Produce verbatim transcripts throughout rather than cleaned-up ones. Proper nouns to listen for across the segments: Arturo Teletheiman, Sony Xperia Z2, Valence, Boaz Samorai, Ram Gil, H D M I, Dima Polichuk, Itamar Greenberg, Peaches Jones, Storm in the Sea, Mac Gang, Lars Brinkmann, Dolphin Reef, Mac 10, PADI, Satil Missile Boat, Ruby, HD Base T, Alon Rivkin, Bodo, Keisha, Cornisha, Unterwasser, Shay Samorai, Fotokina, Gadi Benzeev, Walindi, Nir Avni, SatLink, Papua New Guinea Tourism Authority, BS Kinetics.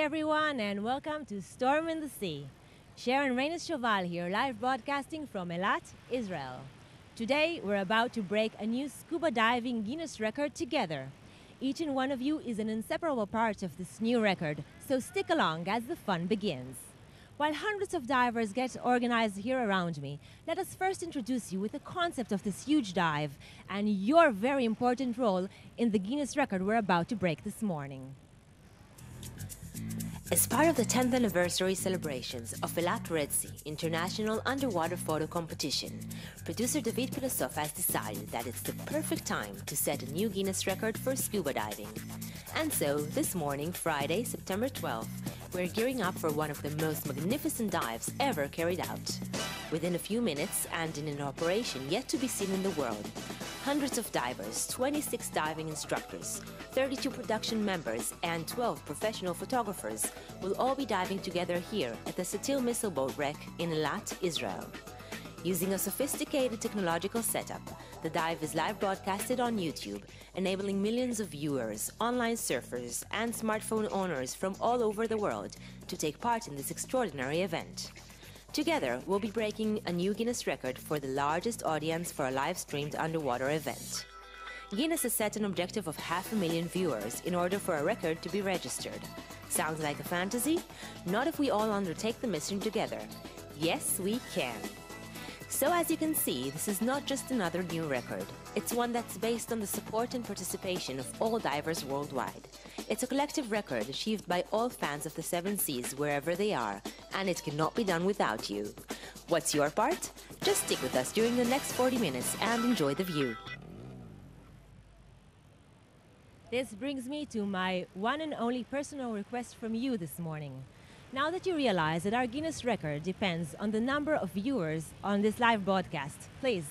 Hi everyone and welcome to Storm in the Sea. Sharon Rainis here, live broadcasting from Eilat, Israel. Today we're about to break a new scuba diving Guinness record together. Each and one of you is an inseparable part of this new record, so stick along as the fun begins. While hundreds of divers get organized here around me, let us first introduce you with the concept of this huge dive and your very important role in the Guinness record we're about to break this morning. As part of the tenth anniversary celebrations of Eilat Red Sea International Underwater Photo Competition, producer David Pilosof has decided that it's the perfect time to set a new Guinness record for scuba diving. And so, this morning, Friday, September twelfth, we're gearing up for one of the most magnificent dives ever carried out. Within a few minutes, and in an operation yet to be seen in the world, hundreds of divers, twenty-six diving instructors, thirty-two production members and twelve professional photographers will all be diving together here at the Satil Missile Boat wreck in Eilat, Israel. Using a sophisticated technological setup, the dive is live broadcasted on YouTube, enabling millions of viewers, online surfers and smartphone owners from all over the world to take part in this extraordinary event. Together, we'll be breaking a new Guinness record for the largest audience for a live-streamed underwater event. Guinness has set an objective of half a million viewers in order for a record to be registered. Sounds like a fantasy? Not if we all undertake the mission together. Yes, we can. So as you can see, this is not just another new record. It's one that's based on the support and participation of all divers worldwide. It's a collective record achieved by all fans of the seven seas wherever they are, and it cannot be done without you. What's your part? Just stick with us during the next forty minutes and enjoy the view. This brings me to my one and only personal request from you this morning. Now that you realize that our Guinness record depends on the number of viewers on this live broadcast, please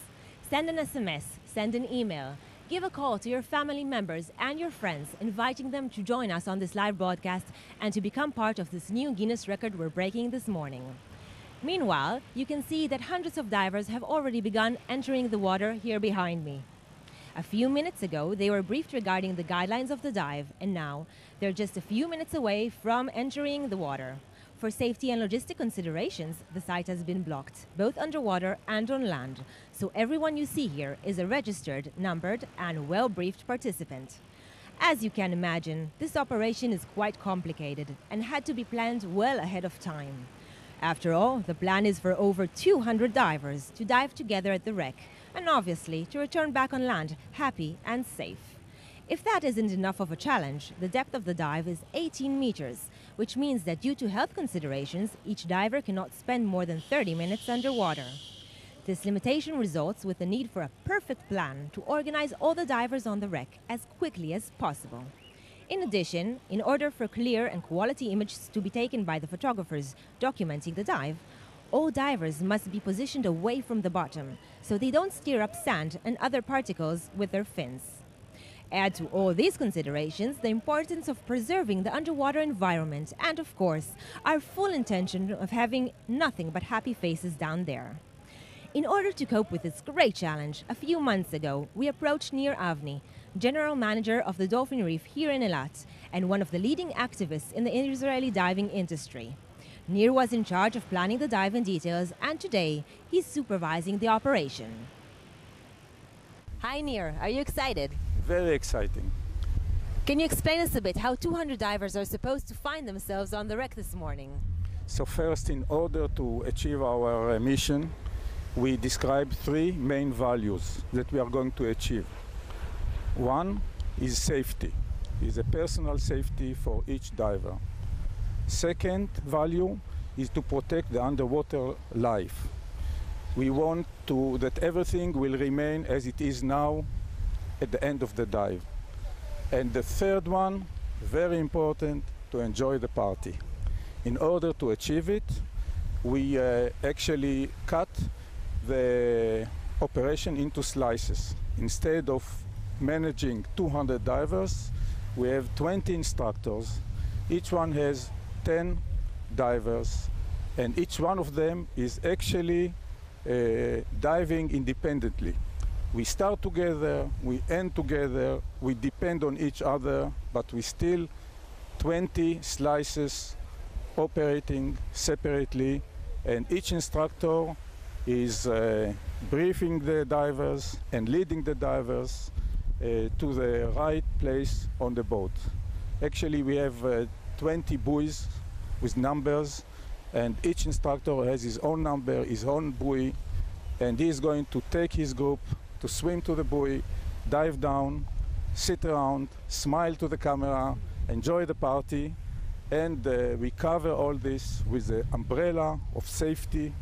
send an S M S, send an email, give a call to your family members and your friends, inviting them to join us on this live broadcast and to become part of this new Guinness record we're breaking this morning. Meanwhile, you can see that hundreds of divers have already begun entering the water here behind me. A few minutes ago, they were briefed regarding the guidelines of the dive, and now they're just a few minutes away from entering the water. For safety and logistic considerations, the site has been blocked, both underwater and on land, so everyone you see here is a registered, numbered, and well-briefed participant. As you can imagine, this operation is quite complicated and had to be planned well ahead of time. After all, the plan is for over two hundred divers to dive together at the wreck, and obviously to return back on land happy and safe. If that isn't enough of a challenge, the depth of the dive is eighteen meters, which means that due to health considerations, each diver cannot spend more than thirty minutes underwater. This limitation results with the need for a perfect plan to organize all the divers on the wreck as quickly as possible. In addition, in order for clear and quality images to be taken by the photographers documenting the dive, all divers must be positioned away from the bottom, so they don't stir up sand and other particles with their fins. Add to all these considerations the importance of preserving the underwater environment and, of course, our full intention of having nothing but happy faces down there. In order to cope with this great challenge, a few months ago, we approached Nir Avni, General Manager of the Dolphin Reef here in Eilat, and one of the leading activists in the Israeli diving industry. Nir was in charge of planning the dive in details, and today he's supervising the operation. Hi Nir, are you excited? Very exciting. Can you explain us a bit how two hundred divers are supposed to find themselves on the wreck this morning? So first, in order to achieve our mission, we describe three main values that we are going to achieve. One is safety, is a personal safety for each diver. Second value is to protect the underwater life. We want to that everything will remain as it is now at the end of the dive. And the third one, very important, to enjoy the party. In order to achieve it, we uh, actually cut the operation into slices. Instead of managing two hundred divers, we have twenty instructors. Each one has ten divers, and each one of them is actually uh, diving independently. We start together, we end together, we depend on each other, but we still twenty slices operating separately, and each instructor is uh, briefing the divers and leading the divers uh, to the right place on the boat. Actually, we have uh, twenty buoys with numbers, and each instructor has his own number, his own buoy, and he is going to take his group to swim to the buoy, dive down, sit around, smile to the camera, enjoy the party, and uh, we cover all this with the umbrella of safety,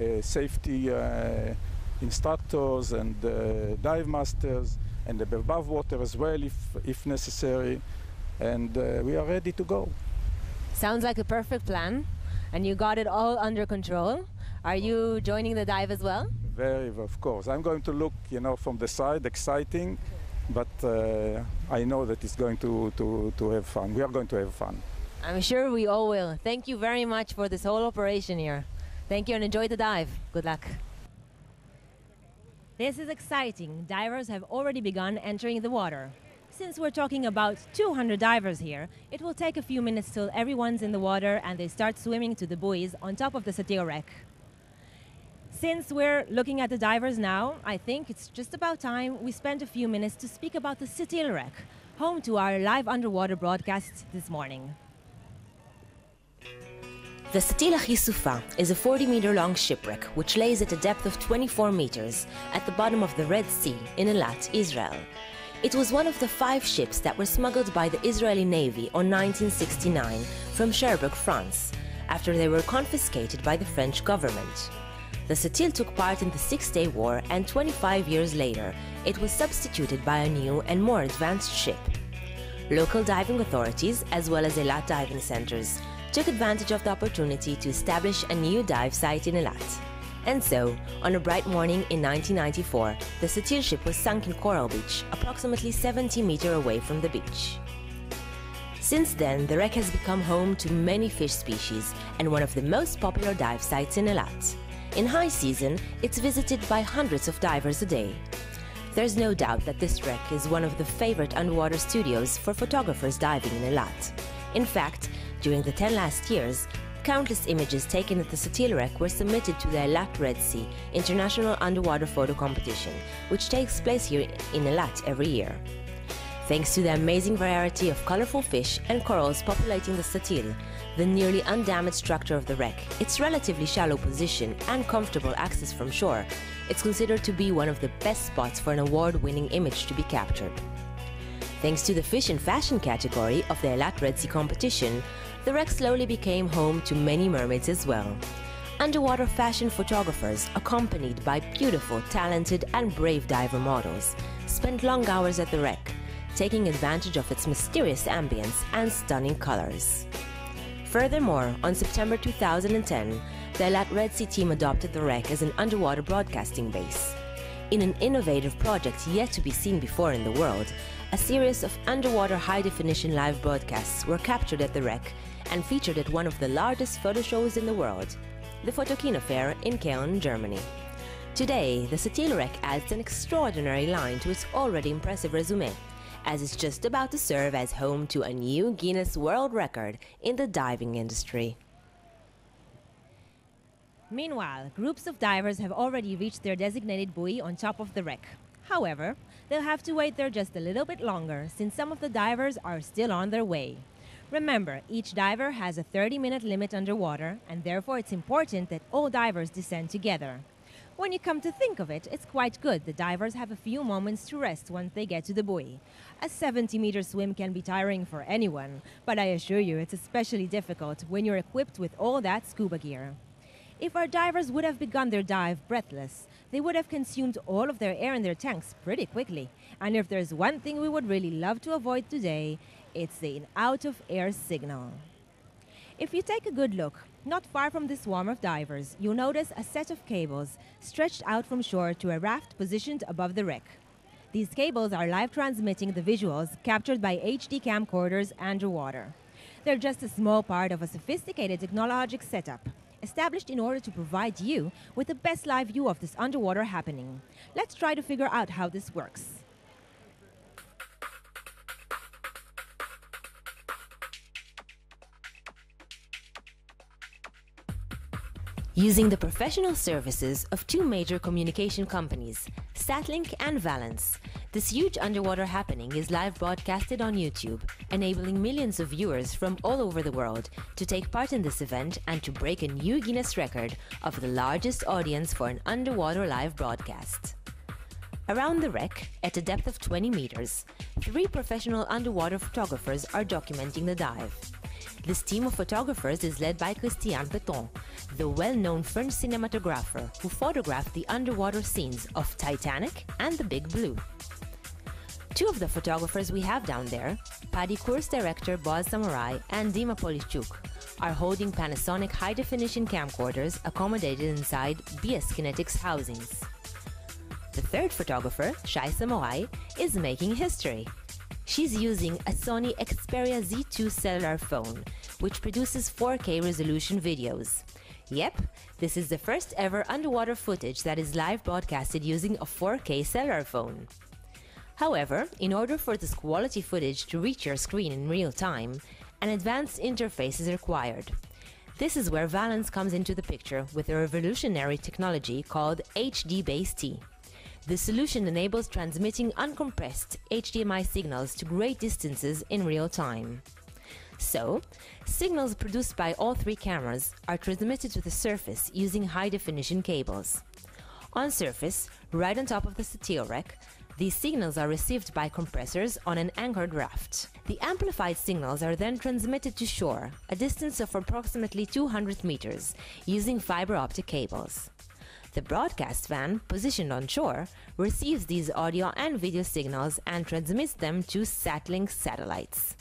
uh, safety uh, instructors and uh, dive masters, and above water as well if, if necessary, and uh, we are ready to go. Sounds like a perfect plan, and you got it all under control. Are you joining the dive as well? Very, of course. I'm going to look, you know, from the side, exciting, but uh, I know that it's going to, to, to have fun. We are going to have fun. I'm sure we all will. Thank you very much for this whole operation here. Thank you, and enjoy the dive. Good luck. This is exciting. Divers have already begun entering the water. Since we're talking about two hundred divers here, it will take a few minutes till everyone's in the water and they start swimming to the buoys on top of the Satil wreck. Since we're looking at the divers now, I think it's just about time we spend a few minutes to speak about the Satil wreck, home to our live underwater broadcast this morning. The Satil Achisufa is a forty meter long shipwreck which lays at a depth of twenty-four meters at the bottom of the Red Sea in Eilat, Israel. It was one of the five ships that were smuggled by the Israeli Navy on nineteen sixty-nine from Cherbourg, France, after they were confiscated by the French government. The Satil took part in the Six-Day War, and twenty-five years later, it was substituted by a new and more advanced ship. Local diving authorities, as well as Eilat diving centers, took advantage of the opportunity to establish a new dive site in Eilat. And so, on a bright morning in nineteen ninety-four, the Satil ship was sunk in Coral Beach, approximately seventy meters away from the beach. Since then, the wreck has become home to many fish species and one of the most popular dive sites in Eilat. In high season, it's visited by hundreds of divers a day. There's no doubt that this wreck is one of the favorite underwater studios for photographers diving in Eilat. In fact, during the ten last years, countless images taken at the Satil wreck were submitted to the Eilat Red Sea International Underwater Photo Competition, which takes place here in Eilat every year. Thanks to the amazing variety of colorful fish and corals populating the Satil, the nearly undamaged structure of the wreck, its relatively shallow position and comfortable access from shore, it's considered to be one of the best spots for an award-winning image to be captured. Thanks to the fish and fashion category of the Eilat Red Sea competition, the wreck slowly became home to many mermaids as well. Underwater fashion photographers, accompanied by beautiful, talented and brave diver models, spent long hours at the wreck, taking advantage of its mysterious ambience and stunning colors. Furthermore, on September two thousand ten, the Eilat Red Sea team adopted the wreck as an underwater broadcasting base. In an innovative project yet to be seen before in the world, a series of underwater high-definition live broadcasts were captured at the wreck and featured at one of the largest photo shows in the world, the Photokina Fair in Cologne, Germany. Today, the Satil wreck adds an extraordinary line to its already impressive resume, as it's just about to serve as home to a new Guinness World Record in the diving industry. Meanwhile, groups of divers have already reached their designated buoy on top of the wreck. However, they'll have to wait there just a little bit longer, since some of the divers are still on their way. Remember, each diver has a thirty minute limit underwater, and therefore it's important that all divers descend together. When you come to think of it, it's quite good. The divers have a few moments to rest once they get to the buoy. A seventy meter swim can be tiring for anyone, but I assure you it's especially difficult when you're equipped with all that scuba gear. If our divers would have begun their dive breathless, they would have consumed all of their air in their tanks pretty quickly. And if there's one thing we would really love to avoid today, it's the out-of-air signal. If you take a good look, not far from this swarm of divers, you'll notice a set of cables stretched out from shore to a raft positioned above the wreck. These cables are live transmitting the visuals captured by H D camcorders underwater. They're just a small part of a sophisticated technologic setup, established in order to provide you with the best live view of this underwater happening. Let's try to figure out how this works. using the professional services of two major communication companies, SatLink and Valence. This huge underwater happening is live broadcasted on YouTube, enabling millions of viewers from all over the world to take part in this event and to break a new Guinness record of the largest audience for an underwater live broadcast. Around the wreck, at a depth of twenty meters, three professional underwater photographers are documenting the dive. This team of photographers is led by Christian Petron, the well-known French cinematographer who photographed the underwater scenes of Titanic and The Big Blue. Two of the photographers we have down there, PADI course director Boaz Samorai and Dima Polichuk, are holding Panasonic high-definition camcorders accommodated inside B S Kinetics housings. The third photographer, Shay Samorai, is making history. She's using a Sony Xperia Z two cellular phone, which produces four K resolution videos. Yep, this is the first ever underwater footage that is live broadcasted using a four K cellular phone. However, in order for this quality footage to reach your screen in real time, an advanced interface is required. This is where Valence comes into the picture with a revolutionary technology called H D Base T. The solution enables transmitting uncompressed H D M I signals to great distances in real time. So, signals produced by all three cameras are transmitted to the surface using high-definition cables. On surface, right on top of the Satil wreck, these signals are received by compressors on an anchored raft. The amplified signals are then transmitted to shore, a distance of approximately two hundred meters, using fiber optic cables. The broadcast van, positioned on shore, receives these audio and video signals and transmits them to SatLink satellites.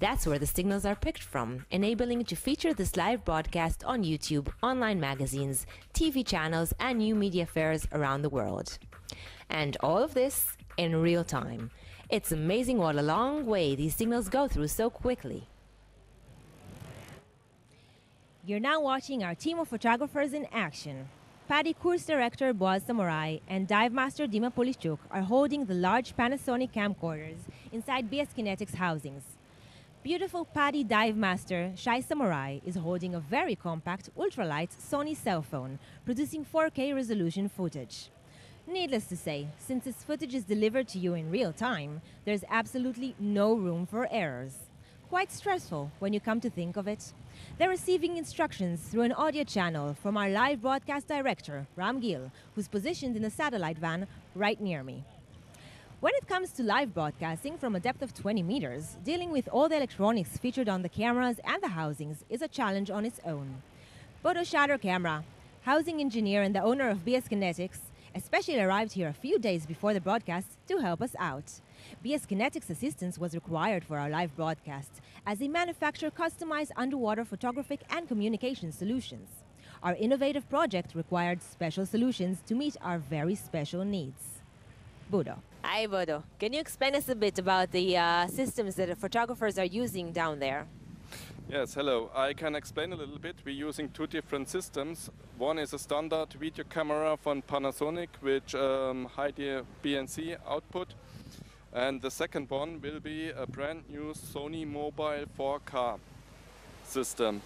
That's where the signals are picked from, enabling to feature this live broadcast on YouTube, online magazines, T V channels, and new media fairs around the world. And all of this in real time. It's amazing what a long way these signals go through so quickly. You're now watching our team of photographers in action. PADI course director Boaz Samorai and dive master Dima Polichuk are holding the large Panasonic camcorders inside B S Kinetics housings. Beautiful PADI dive master Shay Samorai is holding a very compact, ultralight Sony cell phone, producing four K resolution footage. Needless to say, since this footage is delivered to you in real time, there's absolutely no room for errors. Quite stressful when you come to think of it. They're receiving instructions through an audio channel from our live broadcast director, Ram Gil, who's positioned in a satellite van right near me. When it comes to live broadcasting from a depth of twenty meters, dealing with all the electronics featured on the cameras and the housings is a challenge on its own. Bodo shot her camera, housing engineer and the owner of B S Kinetics, especially arrived here a few days before the broadcast to help us out. B S Kinetics assistance was required for our live broadcast, as they manufacture customized underwater photographic and communication solutions. Our innovative project required special solutions to meet our very special needs. Bodo. Hi, Bodo. Can you explain us a bit about the uh, systems that the photographers are using down there? Yes, hello. I can explain a little bit. We're using two different systems. One is a standard video camera from Panasonic, which um, high B N C output. And the second one will be a brand new Sony mobile four K system.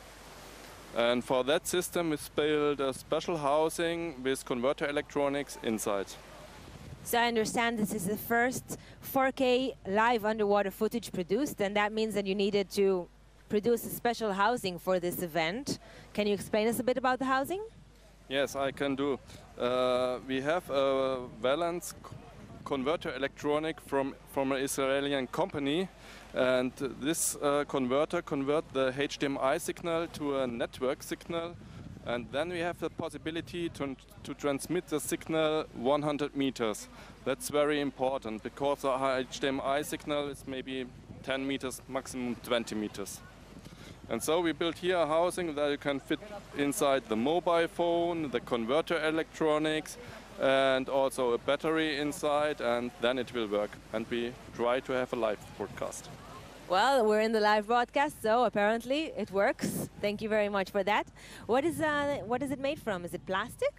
And for that system, we built a special housing with converter electronics inside. So I understand this is the first four K live underwater footage produced, and that means that you needed to produce a special housing for this event. Can you explain us a bit about the housing? Yes, I can do. Uh, we have a Valence converter electronic from, from an Israeli company, and this uh, converter converts the H D M I signal to a network signal, and then we have the possibility to, to transmit the signal one hundred meters. That's very important because the H D M I signal is maybe ten meters, maximum twenty meters. And so we built here a housing that you can fit inside the mobile phone, the converter electronics, and also a battery inside, and then it will work. And we try to have a live broadcast. Well, we're in the live broadcast, so apparently it works. Thank you very much for that. What is, uh, what is it made from? Is it plastic?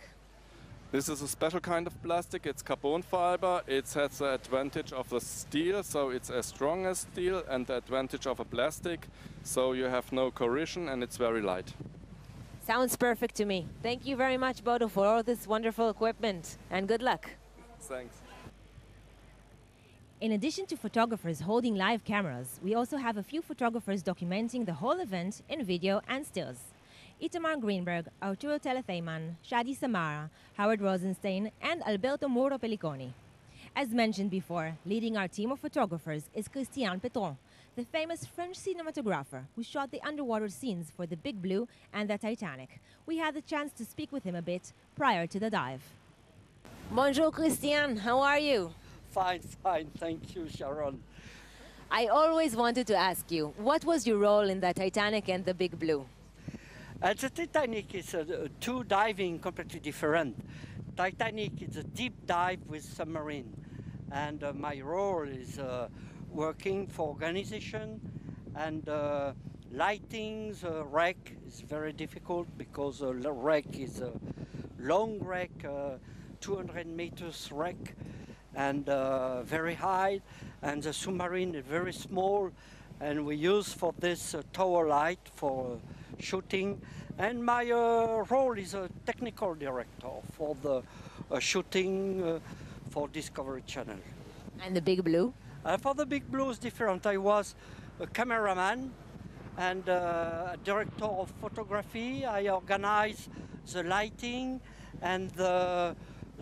This is a special kind of plastic. It's carbon fiber. It has the advantage of the steel, so it's as strong as steel, and the advantage of a plastic, so you have no corrosion and it's very light. Sounds perfect to me. Thank you very much, Bodo, for all this wonderful equipment, and good luck. Thanks. In addition to photographers holding live cameras, we also have a few photographers documenting the whole event in video and stills. Itamar Greenberg, Arturo Teletheiman, Shadi Samara, Howard Rosenstein, and Alberto Moro Pelliconi. As mentioned before, leading our team of photographers is Christian Petron, the famous French cinematographer who shot the underwater scenes for The Big Blue and the Titanic. We had the chance to speak with him a bit prior to the dive. Bonjour, Christian. How are you? Fine, fine. Thank you, Sharon. I always wanted to ask you, what was your role in the Titanic and The Big Blue? Uh, the Titanic is uh, two diving completely different. Titanic is a deep dive with submarine, and uh, my role is uh, working for organization and uh, lighting the wreck is very difficult because the wreck is a long wreck, uh, two hundred meters wreck, and uh, very high, and the submarine is very small, and we use for this uh, tower light for uh, shooting, and my uh, role is a technical director for the uh, shooting uh, for Discovery Channel. And The Big Blue? Uh, for The Big Blue is different. I was a cameraman and uh, a director of photography. I organized the lighting and the,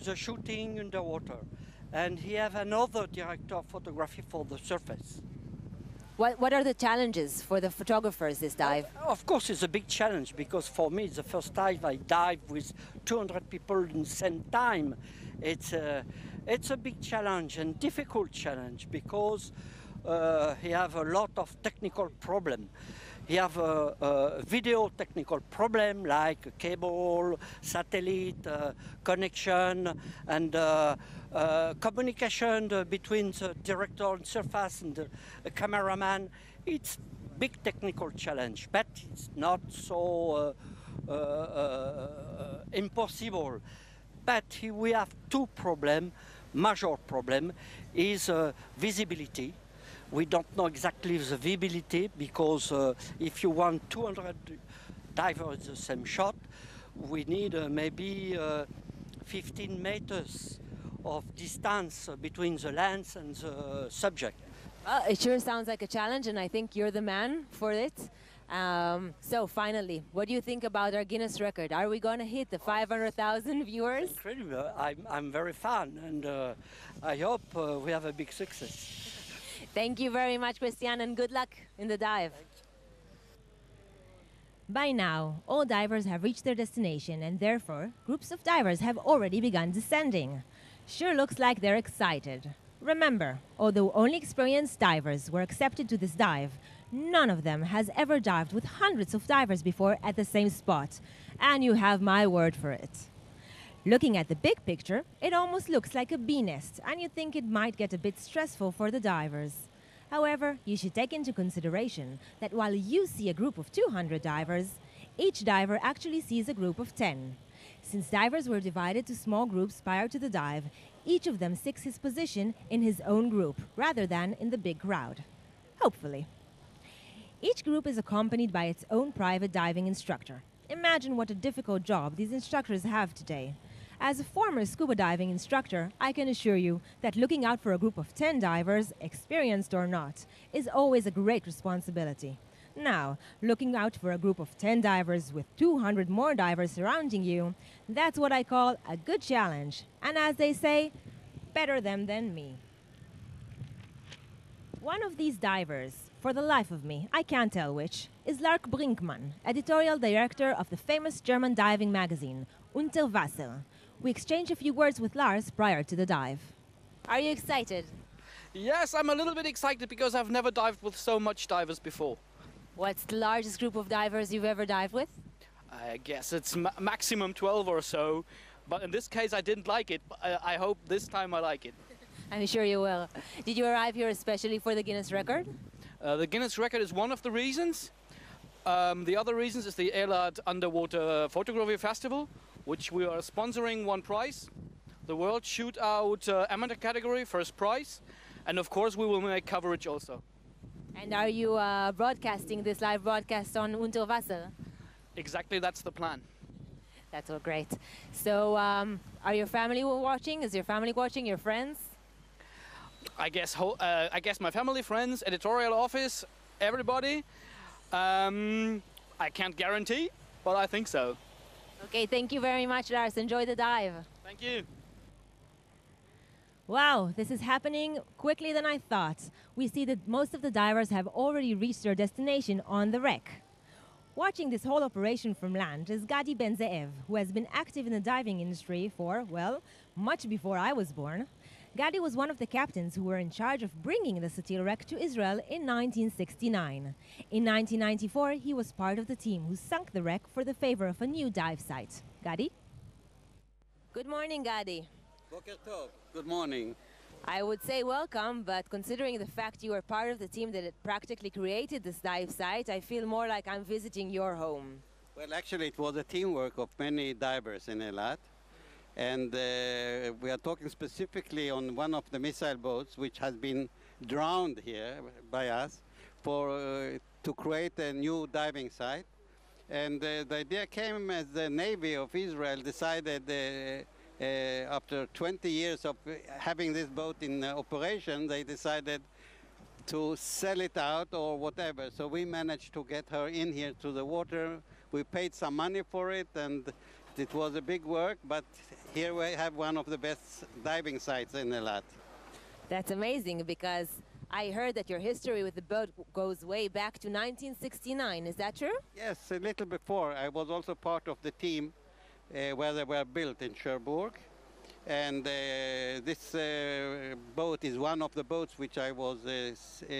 the shooting underwater. And he have another director of photography for the surface. What, what are the challenges for the photographers this dive? Of course, it's a big challenge because for me, it's the first dive I dive with two hundred people in the same time. It's a, it's a big challenge and difficult challenge because uh, you have a lot of technical problem. You have a, a video technical problem like cable, satellite uh, connection, and uh, uh, communication uh, between the director on surface and the uh, cameraman. It's big technical challenge, but it's not so uh, uh, uh, impossible. But we have two problems, major problem is uh, visibility. We don't know exactly the visibility because uh, if you want two hundred divers in the same shot, we need uh, maybe uh, fifteen meters of distance between the lens and the subject. Well, it sure sounds like a challenge, and I think you're the man for it. Um, so finally, what do you think about our Guinness record? Are we going to hit the five hundred thousand viewers? Incredible. I'm, I'm very fan, and uh, I hope uh, we have a big success. Thank you very much, Christian, and good luck in the dive. By now, all divers have reached their destination, and therefore, groups of divers have already begun descending. Sure looks like they're excited. Remember, although only experienced divers were accepted to this dive, none of them has ever dived with hundreds of divers before at the same spot, and you have my word for it. Looking at the big picture, it almost looks like a bee nest, and you think it might get a bit stressful for the divers. However, you should take into consideration that while you see a group of two hundred divers, each diver actually sees a group of ten. Since divers were divided to small groups prior to the dive, each of them seeks his position in his own group, rather than in the big crowd. Hopefully. Each group is accompanied by its own private diving instructor. Imagine what a difficult job these instructors have today. As a former scuba diving instructor, I can assure you that looking out for a group of ten divers, experienced or not, is always a great responsibility. Now, looking out for a group of ten divers with two hundred more divers surrounding you, that's what I call a good challenge. And as they say, better them than me. One of these divers, for the life of me, I can't tell which, is Lars Brinkmann, editorial director of the famous German diving magazine, Unterwasser. We exchanged a few words with Lars prior to the dive. Are you excited? Yes, I'm a little bit excited because I've never dived with so much divers before. What's the largest group of divers you've ever dived with? I guess it's ma maximum twelve or so, but in this case I didn't like it. I, I hope this time I like it. I'm sure you will. Did you arrive here especially for the Guinness record? Uh, the Guinness record is one of the reasons. Um, the other reasons is the Eilat Underwater Photography Festival, which we are sponsoring one prize, the World Shootout uh, Amateur category, first prize, and of course we will make coverage also. And are you uh, broadcasting this live broadcast on Unterwasser? exactly, that's the plan. That's all great. So um, are your family watching? Is your family watching, your friends? I guess, ho uh, I guess my family, friends, editorial office, everybody. Um, I can't guarantee, but I think so. Okay, thank you very much, Lars. Enjoy the dive. Thank you. Wow, this is happening quickly than I thought. We see that most of the divers have already reached their destination on the wreck. Watching this whole operation from land is Gadi Benzeev, who has been active in the diving industry for, well, much before I was born. Gadi was one of the captains who were in charge of bringing the Satil wreck to Israel in nineteen sixty-nine. In nineteen ninety-four, he was part of the team who sunk the wreck for the favor of a new dive site. Gadi? Good morning, Gadi. Boker tov. Good morning. I would say welcome, but considering the fact you were part of the team that had practically created this dive site, I feel more like I'm visiting your home. Well, actually, it was a teamwork of many divers in Eilat. And uh, we are talking specifically on one of the missile boats, which has been drowned here by us for, uh, to create a new diving site. And uh, the idea came as the Navy of Israel decided uh, uh, after twenty years of having this boat in uh, operation, they decided to sell it out or whatever. So we managed to get her in here to the water. We paid some money for it, and it was a big work, but here we have one of the best diving sites in Eilat. That's amazing, because I heard that your history with the boat goes way back to nineteen sixty-nine. Is that true? Yes, a little before. I was also part of the team uh, where they were built in Cherbourg. And uh, this uh, boat is one of the boats which I was uh, uh,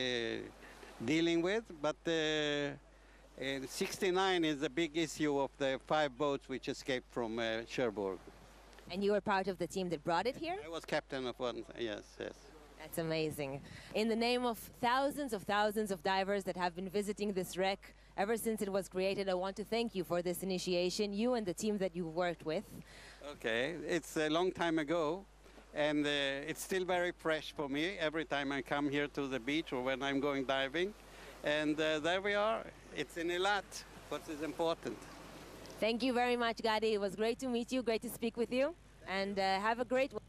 dealing with, but uh, And sixty-nine is the big issue of the five boats which escaped from uh, Cherbourg. And you were part of the team that brought it here? I was captain of one, yes, yes. That's amazing. In the name of thousands of thousands of divers that have been visiting this wreck ever since it was created, I want to thank you for this initiation, you and the team that you worked with. Okay, it's a long time ago, and uh, it's still very fresh for me every time I come here to the beach or when I'm going diving. And uh, there we are. It's in Eilat, what is important. Thank you very much, Gadi. It was great to meet you, great to speak with you, and uh, have a great one.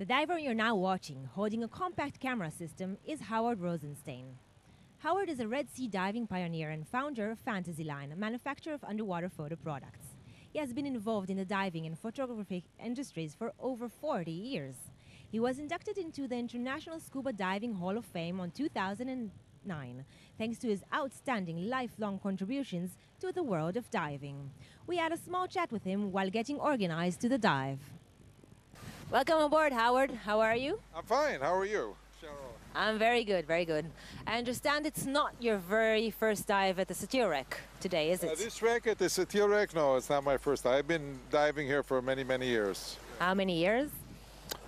The diver you're now watching, holding a compact camera system, is Howard Rosenstein. Howard is a Red Sea diving pioneer and founder of Fantasy Line, a manufacturer of underwater photo products. He has been involved in the diving and photography industries for over forty years. He was inducted into the International Scuba Diving Hall of Fame in two thousand nine, thanks to his outstanding lifelong contributions to the world of diving. We had a small chat with him while getting organized to the dive. Welcome aboard, Howard. How are you? I'm fine. How are you, Sharon? I'm very good, very good. I understand it's not your very first dive at the Satil wreck today, is it? Uh, this wreck at the Satil wreck? No, it's not my first dive. I've been diving here for many, many years. How many years?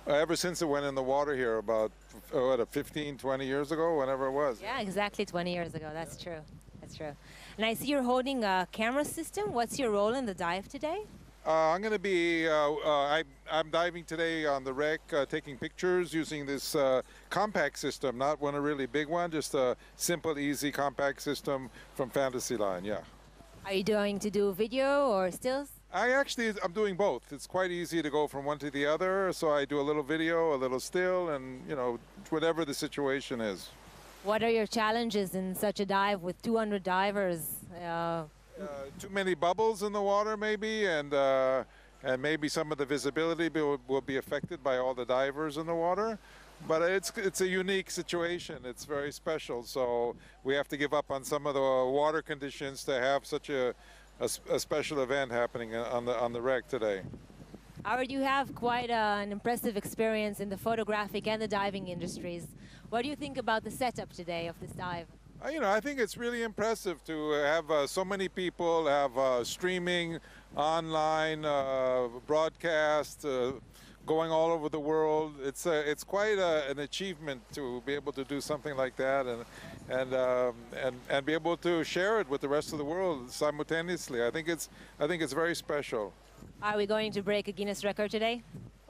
Uh, ever since it went in the water here about what, fifteen, twenty years ago, whenever it was. Yeah, exactly twenty years ago. That's yeah. true. That's true. And I see you're holding a camera system. What's your role in the dive today? Uh, I'm going to be, uh, uh, I, I'm diving today on the wreck, uh, taking pictures using this uh, compact system, not one a really big one, just a simple, easy compact system from Fantasy Line, yeah. Are you going to do video or stills? I actually, I'm doing both. It's quite easy to go from one to the other, so I do a little video, a little still, and, you know, whatever the situation is. What are your challenges in such a dive with two hundred divers? Uh, uh, too many bubbles in the water, maybe, and, uh, and maybe some of the visibility will, will be affected by all the divers in the water. But it's, it's a unique situation. It's very special, so we have to give up on some of the water conditions to have such a A, sp a special event happening on the on the wreck today. Howard, you have quite uh, an impressive experience in the photographic and the diving industries. What do you think about the setup today of this dive? Uh, you know, I think it's really impressive to have uh, so many people have uh, streaming, online, uh, broadcast, uh, going all over the world. It's uh, it's quite a, an achievement to be able to do something like that, and and um, and and be able to share it with the rest of the world simultaneously. I think it's I think it's very special. Are we going to break a Guinness record today?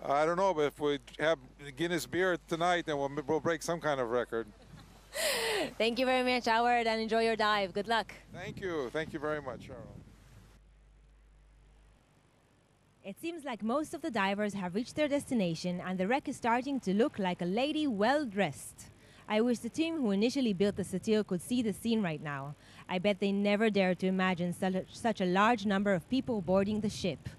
I don't know, but if we have Guinness beer tonight, then we'll, we'll break some kind of record. Thank you very much, Howard, and enjoy your dive. Good luck. Thank you. Thank you very much, Sharon. It seems like most of the divers have reached their destination and the wreck is starting to look like a lady well-dressed. I wish the team who initially built the Satil could see the scene right now. I bet they never dared to imagine such a large number of people boarding the ship.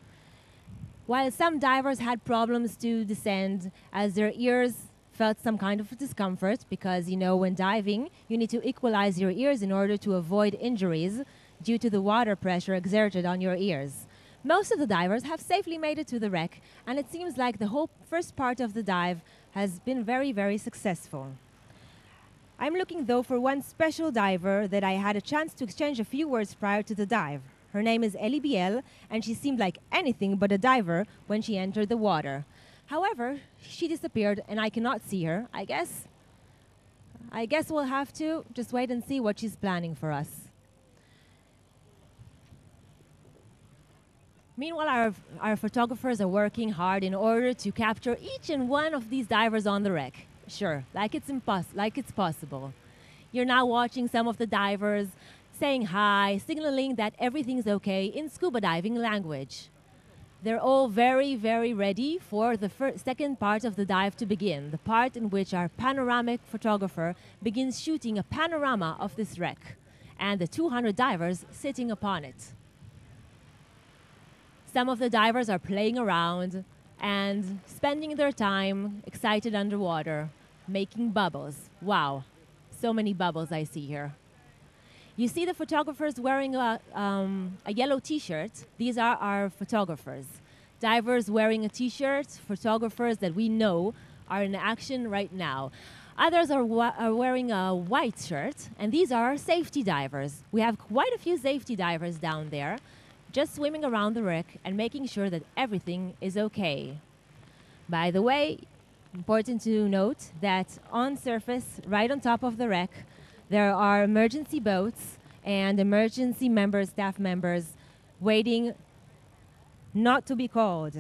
While some divers had problems to descend, as their ears felt some kind of discomfort, because, you know, when diving, you need to equalize your ears in order to avoid injuries due to the water pressure exerted on your ears. Most of the divers have safely made it to the wreck, and it seems like the whole first part of the dive has been very, very successful. I'm looking, though, for one special diver that I had a chance to exchange a few words prior to the dive. Her name is Elibiel, and she seemed like anything but a diver when she entered the water. However, she disappeared, and I cannot see her. I guess, I guess we'll have to just wait and see what she's planning for us. Meanwhile, our, our photographers are working hard in order to capture each and one of these divers on the wreck. Sure, like it's impos- like it's possible. You're now watching some of the divers saying hi, signaling that everything's okay in scuba diving language. They're all very, very ready for the second part of the dive to begin, the part in which our panoramic photographer begins shooting a panorama of this wreck and the two hundred divers sitting upon it. Some of the divers are playing around and spending their time excited underwater, making bubbles. Wow, so many bubbles I see here. You see the photographers wearing a, um, a yellow t-shirt. These are our photographers. Divers wearing a t-shirt, photographers that we know are in action right now. Others are, are wearing a white shirt, and these are our safety divers. We have quite a few safety divers down there, just swimming around the wreck and making sure that everything is okay. By the way, important to note that on surface, right on top of the wreck, there are emergency boats and emergency members, staff members, waiting not to be called.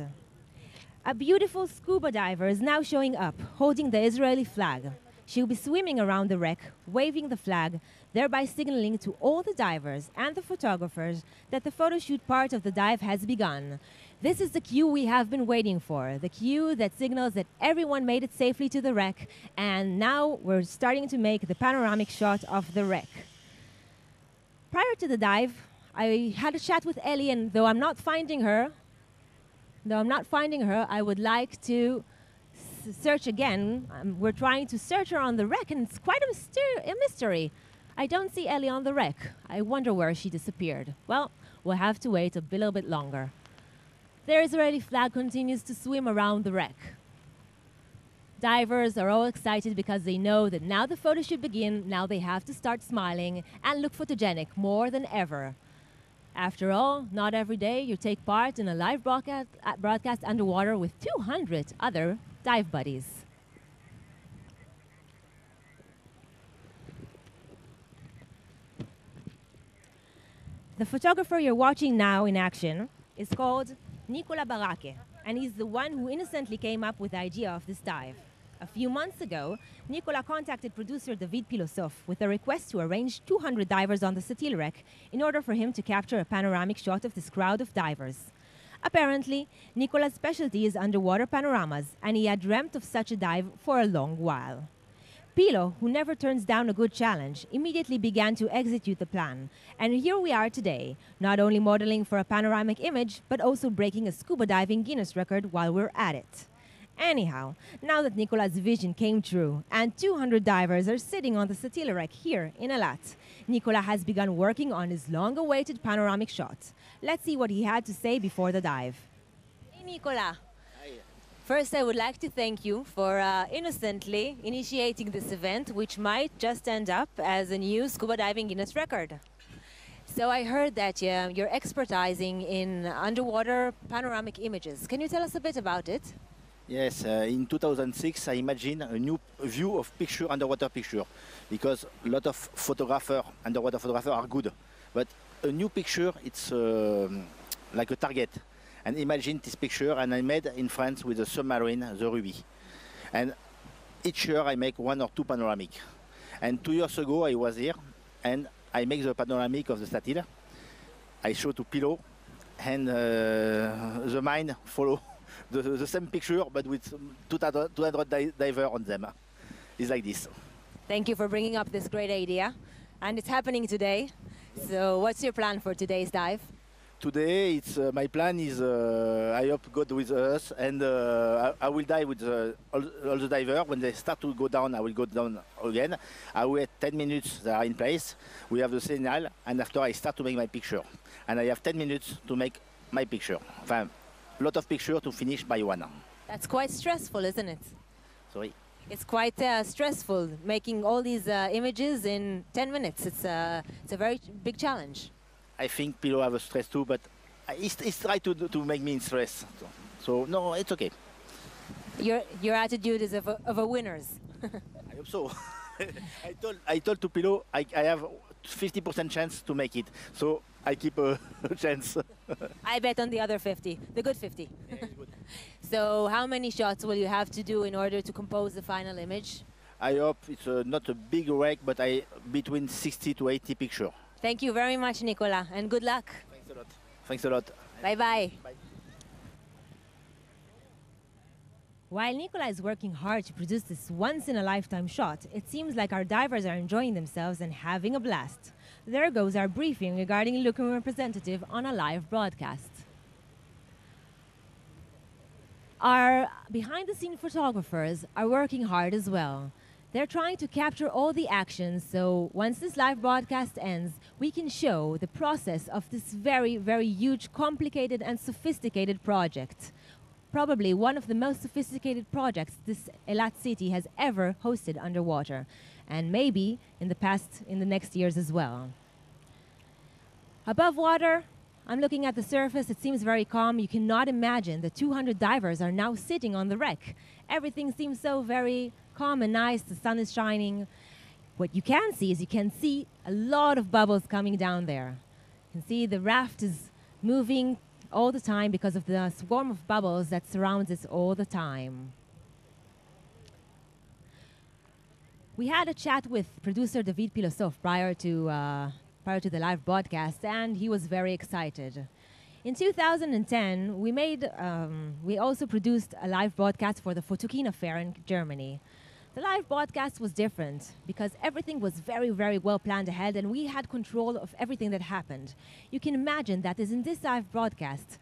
A beautiful scuba diver is now showing up, holding the Israeli flag. She'll be swimming around the wreck, waving the flag, thereby signaling to all the divers and the photographers that the photo shoot part of the dive has begun. This is the cue we have been waiting for, the cue that signals that everyone made it safely to the wreck, and now we're starting to make the panoramic shot of the wreck. Prior to the dive, I had a chat with Ellie, and though I'm not finding her, though I'm not finding her, I would like to search again. Um, we're trying to search her on the wreck, and it's quite a, a mystery. I don't see Ellie on the wreck. I wonder where she disappeared. Well, we'll have to wait a little bit longer. The Israeli flag continues to swim around the wreck. Divers are all excited because they know that now the photo should begin, now they have to start smiling and look photogenic more than ever. After all, not every day you take part in a live broadcast, broadcast underwater with two hundred other dive buddies. The photographer you're watching now in action is called Nicola Barake, and he's the one who innocently came up with the idea of this dive. A few months ago, Nicola contacted producer David Pilosof with a request to arrange two hundred divers on the Satil wreck in order for him to capture a panoramic shot of this crowd of divers. Apparently, Nicola's specialty is underwater panoramas, and he had dreamt of such a dive for a long while. Pilo, who never turns down a good challenge, immediately began to execute the plan. And here we are today, not only modeling for a panoramic image, but also breaking a scuba diving Guinness record while we're at it. Anyhow, now that Nicola's vision came true, and two hundred divers are sitting on the Satil wreck here in Eilat, Nicola has begun working on his long-awaited panoramic shot. Let's see what he had to say before the dive. Hey, Nicola. First, I would like to thank you for uh, innocently initiating this event, which might just end up as a new scuba diving Guinness record. So I heard that uh, you're expertising in underwater panoramic images. Can you tell us a bit about it? Yes, uh, in two thousand six, I imagined a new view of picture, underwater picture, because a lot of photographers, underwater photographers are good, but a new picture, it's uh, like a target. And imagine this picture, and I made in France with a submarine, the Ruby. And each year I make one or two panoramic. And two years ago, I was here, and I make the panoramic of the Satil. I show to Pilo, and uh, the mine follow the, the same picture, but with two hundred diver on them. It's like this. Thank you for bringing up this great idea. And it's happening today. So what's your plan for today's dive? Today, it's, uh, my plan is, uh, I hope God with us, and uh, I, I will dive with the, all, all the divers. When they start to go down, I will go down again. I wait ten minutes, they are in place. We have the signal, and after I start to make my picture. And I have ten minutes to make my picture. Enfin, a lot of pictures to finish by one. That's quite stressful, isn't it? Sorry? It's quite uh, stressful, making all these uh, images in ten minutes. It's, uh, it's a very big challenge. I think Pilo have a stress too, but he's, he's tried to, to make me in stress. So, so no, it's okay. Your, your attitude is of a, of a winner's. I hope so. I, told, I told to Pilo I, I have fifty percent chance to make it, so I keep a, a chance. I bet on the other fifty, the good fifty. Yeah, it's good. So how many shots will you have to do in order to compose the final image? I hope it's a, not a big wreck, but I between sixty to eighty pictures. Thank you very much, Nicola, and good luck. Thanks a lot. Thanks a lot. Bye-bye. While Nicola is working hard to produce this once-in-a-lifetime shot, it seems like our divers are enjoying themselves and having a blast. There goes our briefing regarding looking representative on a live broadcast. Our behind-the-scene photographers are working hard as well. They're trying to capture all the action, so once this live broadcast ends, we can show the process of this very, very huge, complicated and sophisticated project. Probably one of the most sophisticated projects this Eilat city has ever hosted underwater, and maybe in the past, in the next years as well. Above water, I'm looking at the surface, it seems very calm. You cannot imagine that two hundred divers are now sitting on the wreck. Everything seems so very calm and nice, the sun is shining. What you can see is you can see a lot of bubbles coming down there. You can see the raft is moving all the time because of the swarm of bubbles that surrounds us all the time. We had a chat with producer David Pilosof prior to, uh, prior to the live broadcast, and he was very excited. In two thousand ten, we made, um, we also produced a live broadcast for the Fotokina Fair in Germany. The live broadcast was different because everything was very, very well planned ahead, and we had control of everything that happened. You can imagine that as in this live broadcast,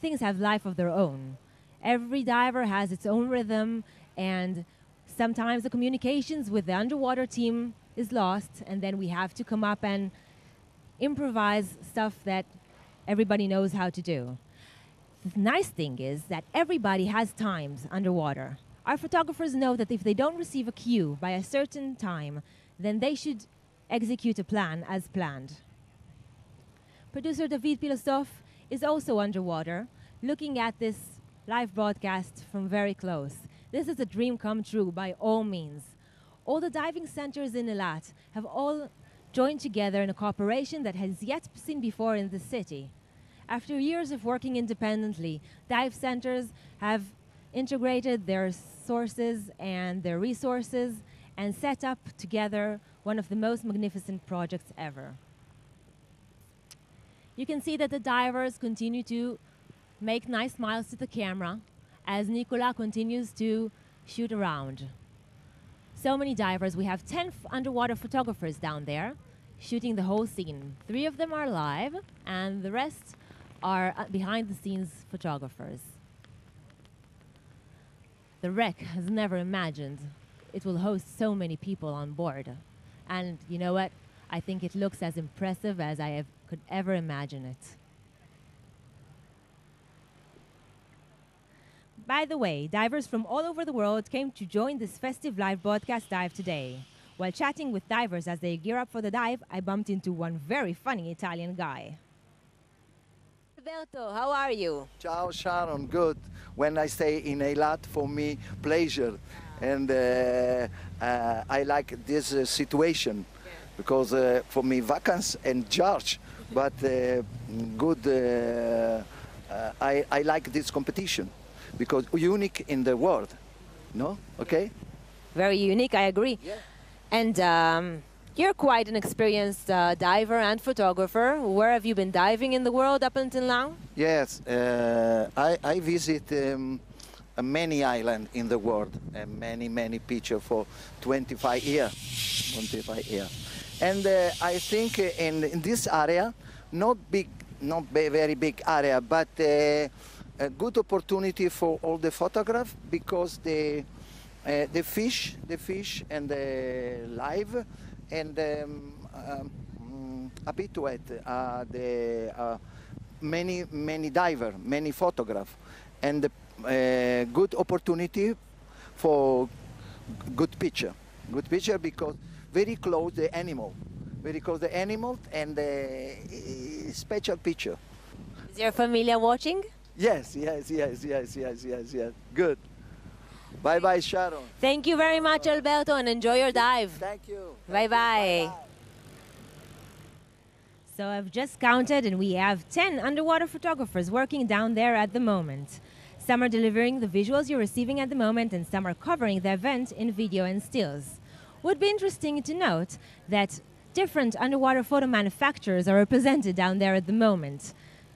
things have life of their own. Every diver has its own rhythm, and sometimes the communications with the underwater team is lost, and then we have to come up and improvise stuff that everybody knows how to do. The nice thing is that everybody has times underwater. Our photographers know that if they don't receive a cue by a certain time, then they should execute a plan as planned. Producer David Pilosof is also underwater, looking at this live broadcast from very close. This is a dream come true by all means. All the diving centers in Eilat have all joined together in a cooperation that has yet seen before in the city. After years of working independently, dive centers have integrated their sources and their resources and set up together one of the most magnificent projects ever. You can see that the divers continue to make nice smiles to the camera as Nicola continues to shoot around. So many divers, we have ten underwater photographers down there, shooting the whole scene. Three of them are live, and the rest are uh, behind-the-scenes photographers. The wreck has never imagined it will host so many people on board. And you know what? I think it looks as impressive as I have could ever imagine it. By the way, divers from all over the world came to join this festive live broadcast dive today. While chatting with divers as they gear up for the dive, I bumped into one very funny Italian guy. Alberto, how are you? Ciao, Sharon, good. When I stay in Eilat, for me, pleasure. And uh, uh, I like this uh, situation, because uh, for me, vacances and charge, but uh, good, uh, uh, I, I like this competition, because unique in the world, no? Okay? Very unique, I agree. Yeah. And um, you're quite an experienced uh, diver and photographer. Where have you been diving in the world up until now? Yes, uh, I, I visit um, many islands in the world, and many, many pictures for twenty-five years. twenty-five years. And uh, I think in, in this area, not big, not very big area, but uh, a good opportunity for all the photographers, because the uh, the fish, the fish and the live and um, um, habituate are uh, the uh, many many diver, many photographers, and a uh, good opportunity for good picture, good picture because very close the animal. Very close the animal and a special picture. Is your familia watching? Yes, yes, yes, yes, yes, yes, yes. Good. Bye bye, Sharon. Thank you very much, Alberto, and enjoy your dive. Thank you. Bye bye. So I've just counted, and we have ten underwater photographers working down there at the moment. Some are delivering the visuals you're receiving at the moment, and some are covering the event in video and stills. Would be interesting to note that different underwater photo manufacturers are represented down there at the moment.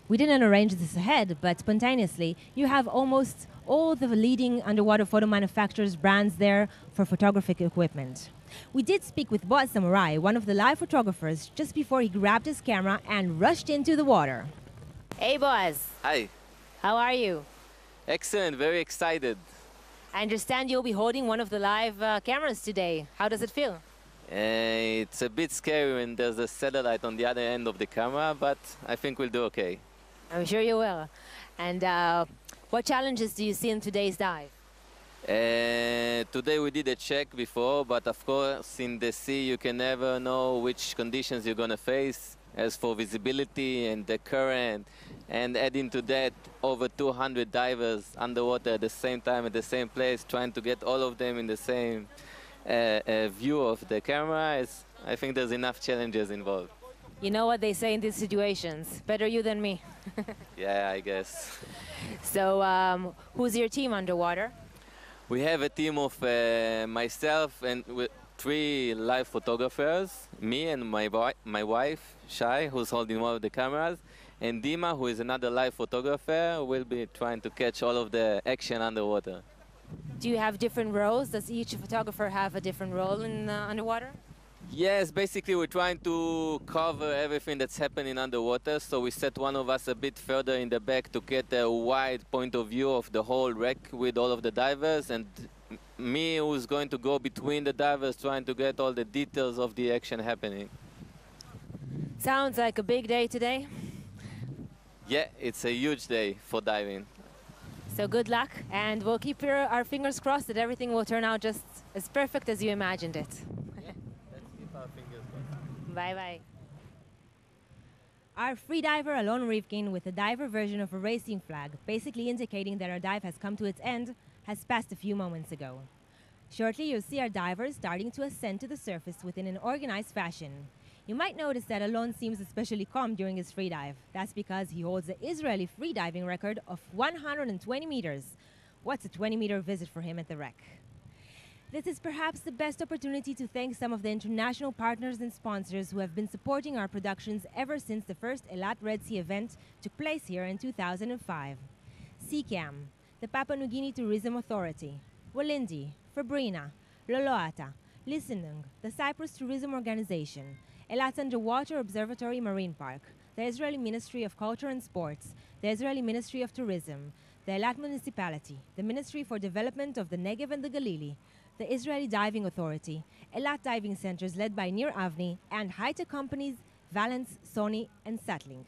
We didn't arrange this ahead, but spontaneously, you have almost all the leading underwater photo manufacturers brands there for photographic equipment. We did speak with Boaz Samorai, one of the live photographers, just before he grabbed his camera and rushed into the water. Hey, Boaz. Hi. How are you? Excellent, very excited. I understand you'll be holding one of the live uh, cameras today. How does it feel? Uh, it's a bit scary when there's a satellite on the other end of the camera, but I think we'll do okay. I'm sure you will. And uh, what challenges do you see in today's dive? Uh, today we did a check before, but of course in the sea you can never know which conditions you're going to face, as for visibility and the current, and adding to that over two hundred divers underwater at the same time, at the same place, trying to get all of them in the same Uh, a view of the camera. Is, I think there's enough challenges involved. You know what they say in these situations, better you than me. Yeah, I guess. So um, who's your team underwater? We have a team of uh, myself and with three live photographers, me and my, my wife, Shai, who's holding one of the cameras, and Dima, who is another live photographer, who will be trying to catch all of the action underwater. Do you have different roles? Does each photographer have a different role in uh, underwater? Yes, basically we're trying to cover everything that's happening underwater, so we set one of us a bit further in the back to get a wide point of view of the whole wreck with all of the divers, and me who's going to go between the divers trying to get all the details of the action happening. Sounds like a big day today. Yeah, it's a huge day for diving. So good luck, and we'll keep your, our fingers crossed that everything will turn out just as perfect as you imagined it. Yeah, let's keep our fingers crossed. Bye-bye. Our free diver Alon Rivkin, with a diver version of a racing flag, basically indicating that our dive has come to its end, has passed a few moments ago. Shortly, you'll see our divers starting to ascend to the surface within an organized fashion. You might notice that Alon seems especially calm during his freedive. That's because he holds the Israeli freediving record of one hundred twenty meters. What's a twenty meter visit for him at the wreck? This is perhaps the best opportunity to thank some of the international partners and sponsors who have been supporting our productions ever since the first Eilat Red Sea event took place here in two thousand five. SeaCam, the Papua New Guinea Tourism Authority, Walindi, Fabrina, Loloata, Lisenung, the Cyprus Tourism Organization, Eilat Underwater Observatory Marine Park, the Israeli Ministry of Culture and Sports, the Israeli Ministry of Tourism, the Eilat Municipality, the Ministry for Development of the Negev and the Galilee, the Israeli Diving Authority, Eilat Diving Centers led by Nir Avni, and high-tech companies Valence, Sony, and SatLink.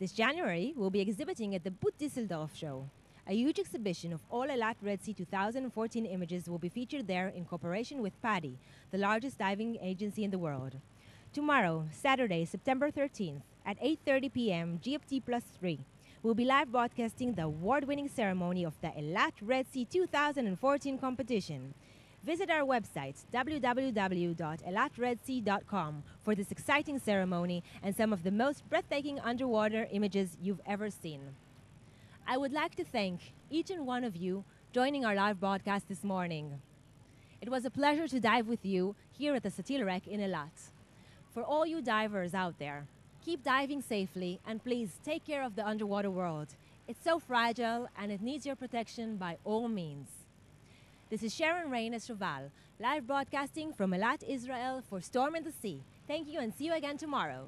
This January, we'll be exhibiting at the Boot Düsseldorf show. A huge exhibition of all Eilat Red Sea two thousand fourteen images will be featured there in cooperation with PADI, the largest diving agency in the world. Tomorrow, Saturday, September thirteenth, at eight thirty p m G M T plus three, we'll be live broadcasting the award-winning ceremony of the Eilat Red Sea two thousand fourteen competition. Visit our website, w w w dot eilat red sea dot com, for this exciting ceremony and some of the most breathtaking underwater images you've ever seen. I would like to thank each and one of you joining our live broadcast this morning. It was a pleasure to dive with you here at the Satil Rec in Eilat. For all you divers out there, keep diving safely and please take care of the underwater world. It's so fragile and it needs your protection by all means. This is Sharon Rainis Raval, live broadcasting from Eilat, Israel for Storm in the Sea. Thank you and see you again tomorrow.